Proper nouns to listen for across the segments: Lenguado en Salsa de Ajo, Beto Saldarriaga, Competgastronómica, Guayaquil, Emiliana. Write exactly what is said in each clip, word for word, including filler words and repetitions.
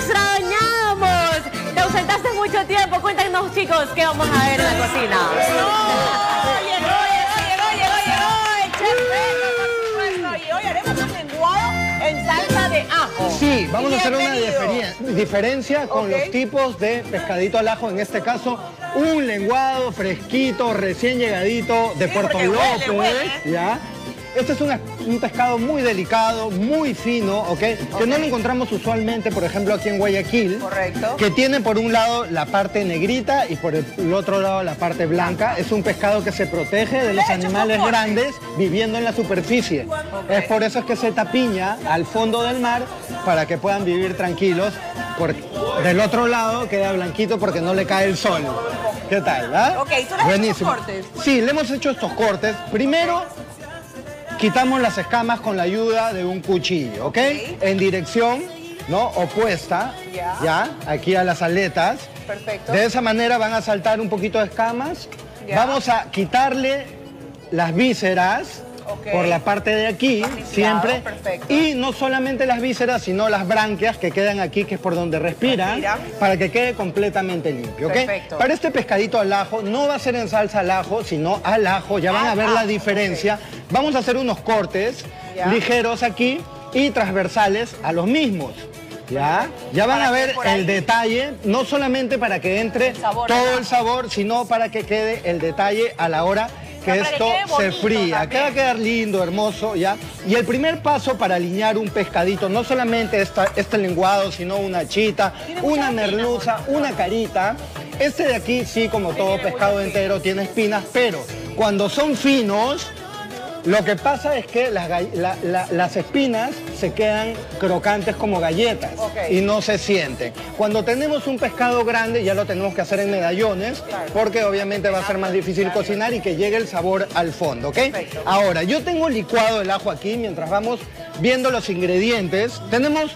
extrañábamos. Te ausentaste mucho tiempo. Cuéntanos, chicos, ¿qué vamos a ver en la cocina? ¡Oh! Llegó, llegó, llegó, llegó el chef Beto, por supuesto. Y hoy haremos un lenguado en salsa de ajo. Sí, vamos a hacer una diferen diferencia con okay. los tipos de pescadito al ajo. En este caso, un lenguado fresquito, recién llegadito de sí, Puerto López. Huele, huele. ¿Ya? Este es un, un pescado muy delicado, muy fino, ¿ok? Okay. Que no lo encontramos usualmente, por ejemplo, aquí en Guayaquil. Correcto. Que tiene por un lado la parte negrita y por el, el otro lado la parte blanca. Es un pescado que se protege de los animales grandes viviendo en la superficie. Okay. Es por eso es que se tapiña al fondo del mar para que puedan vivir tranquilos. Por, del otro lado queda blanquito porque no le cae el sol. ¿Qué tal, ah? Ok, ¿tú le has hecho cortes? Sí, le hemos hecho estos cortes. Primero... quitamos las escamas con la ayuda de un cuchillo, ¿ok? Okay. En dirección, ¿no? Opuesta, yeah. ¿ya? Aquí a las aletas. Perfecto. De esa manera van a saltar un poquito de escamas. Yeah. Vamos a quitarle las vísceras okay. por la parte de aquí, Mastificado, siempre. Perfecto. Y no solamente las vísceras, sino las branquias que quedan aquí, que es por donde respiran, Respira. para que quede completamente limpio, ¿ok? Perfecto. Para este pescadito al ajo, no va a ser en salsa al ajo, sino al ajo. Ya van ah, a ver ah, la diferencia. Okay. Vamos a hacer unos cortes ya. ligeros aquí y transversales a los mismos. Ya, ya van a ver el detalle, no solamente para que entre todo el sabor, sino para que quede el detalle a la hora que esto se fría. Que va a quedar lindo, hermoso, ¿ya? Y el primer paso para alinear un pescadito, no solamente esta, este lenguado, sino una chita, una merluza, una carita. Este de aquí, sí, como todo pescado entero, tiene espinas, pero cuando son finos... lo que pasa es que las, la, la, las espinas se quedan crocantes como galletas okay. y no se sienten. Cuando tenemos un pescado grande ya lo tenemos que hacer en medallones claro. porque obviamente va a ser más difícil claro. cocinar y que llegue el sabor al fondo, ¿ok? Perfecto. Ahora, yo tengo licuado el ajo aquí mientras vamos viendo los ingredientes. Tenemos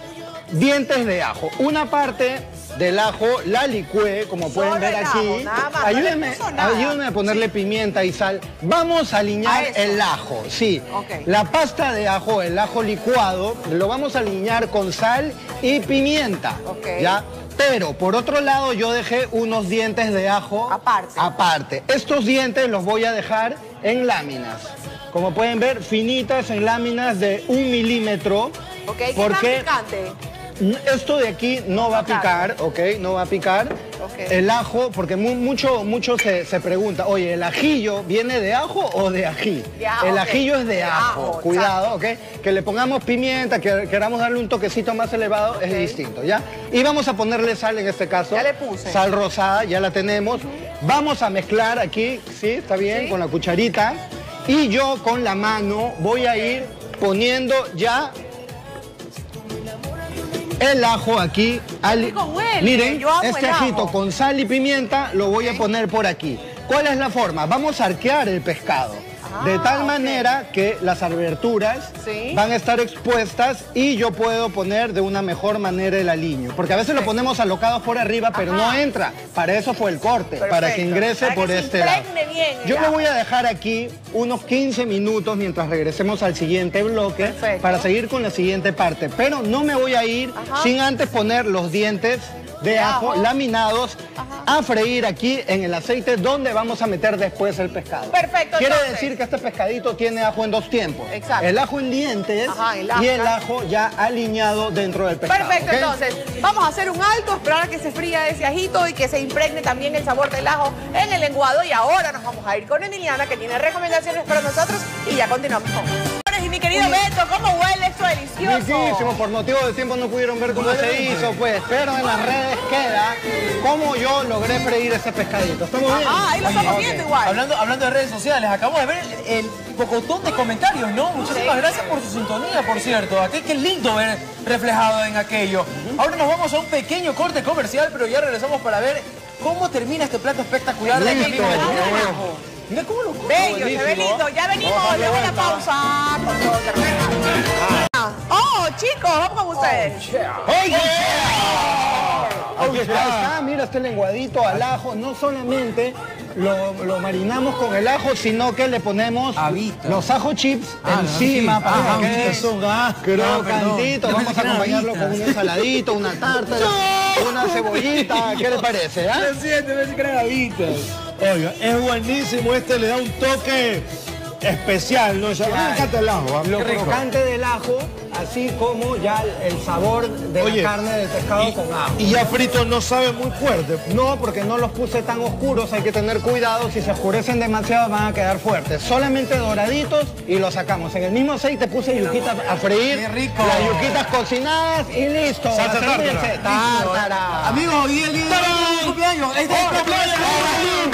dientes de ajo, una parte... del ajo, la licué, como pueden Sobre ver aquí. Ajo, nada más, ayúdenme, no ayúdenme a ponerle sí. pimienta y sal. Vamos a aliñar a el ajo, sí. Okay. La pasta de ajo, el ajo licuado, lo vamos a aliñar con sal y pimienta, okay. ¿ya? Pero, por otro lado, yo dejé unos dientes de ajo aparte. aparte. Estos dientes los voy a dejar en láminas. Como pueden ver, finitas en láminas de un milímetro. Ok, ¿qué porque... tan picante? Esto de aquí no va a picar, ¿ok? No va a picar. Okay. El ajo, porque mu mucho, mucho se, se pregunta, oye, ¿el ajillo viene de ajo o de ají? De ajo, el ajillo okay. es de, de ajo. ajo, cuidado, ¿ok? Que le pongamos pimienta, que queramos darle un toquecito más elevado, okay. es distinto, ¿ya? Y vamos a ponerle sal en este caso. Ya le puse. Sal rosada, ya la tenemos. Vamos a mezclar aquí, ¿sí? ¿Está bien? ¿Sí? Con la cucharita. Y yo con la mano voy a ir poniendo ya... el ajo aquí, al... huele, miren, este ajito con sal y pimienta lo voy okay. a poner por aquí. ¿Cuál es la forma? Vamos a arquear el pescado, ah, de tal okay. manera que las aberturas ¿Sí? van a estar expuestas y yo puedo poner de una mejor manera el aliño. Porque a veces okay. lo ponemos alocados por arriba, pero Ajá. no entra. Para eso fue el corte, Perfecto. para que ingrese para por que este lado. Bien, yo me voy a dejar aquí unos quince minutos mientras regresemos al siguiente bloque Perfecto. para seguir con la siguiente parte. Pero no me voy a ir Ajá. sin antes poner los dientes de ajo, ajo laminados Ajá. a freír aquí en el aceite donde vamos a meter después el pescado. Perfecto. Quiere entonces. decir que este pescadito tiene ajo en dos tiempos. Exacto. El ajo en dientes Ajá, el ajo, y el ajo ya aliñado dentro del pescado. Perfecto, ¿okay? Entonces vamos a hacer un alto, esperar a que se fría ese ajito y que se impregne también el sabor del ajo en el lenguado. Y ahora nos vamos a ir con Emiliana, que tiene recomendaciones para nosotros, y ya continuamos con... Y mi querido Uy. Beto, ¿cómo huele esto delicioso? Riquísimo, por motivo de tiempo no pudieron ver cómo se hizo, pues, pero en las redes queda cómo yo logré freír ese pescadito. ¿Estamos bien? Ah, ahí lo Oye, estamos okay. viendo igual. Hablando, hablando de redes sociales, acabamos de ver el, el pocotón de comentarios, ¿no? Muchísimas sí. gracias por su sintonía, por cierto. Aquí, qué lindo ver reflejado en aquello. Uh-huh. Ahora nos vamos a un pequeño corte comercial, pero ya regresamos para ver cómo termina este plato espectacular Listo, de aquí. Mira cómo lo cojo. Bello, se ve lindo. Ya venimos, luego la pausa. ¡Oh, chicos! Vamos con ustedes. ¡Oye! Oh, yeah. Aquí está. Ahí está, mira este lenguadito al ajo. No solamente lo, lo marinamos con el ajo, sino que le ponemos Avita. los ajo chips ah, encima. No, sí. Para ah, que quede ah, crocantito. No, Vamos a acompañarlo Avita. con un ensaladito, una tarta, no, una cebollita. ¿Qué le parece? ¿Ah? Me siento, me siento Avitas. Oiga, es buenísimo. Este le da un toque especial, ¿no? Ya, me encanta el ajo. Lo crocante del ajo, así como ya el sabor de Oye, la carne de pescado y, con ajo. Y ya frito no sabe muy fuerte. No, porque no los puse tan oscuros, hay que tener cuidado. Si se oscurecen demasiado van a quedar fuertes. Solamente doraditos y los sacamos. En el mismo aceite puse yuquitas a freír. Qué rico. Las yuquitas cocinadas y listo. Salsa tártara. Amigos, hoy el día de cumpleaños. Este es el cumpleaños.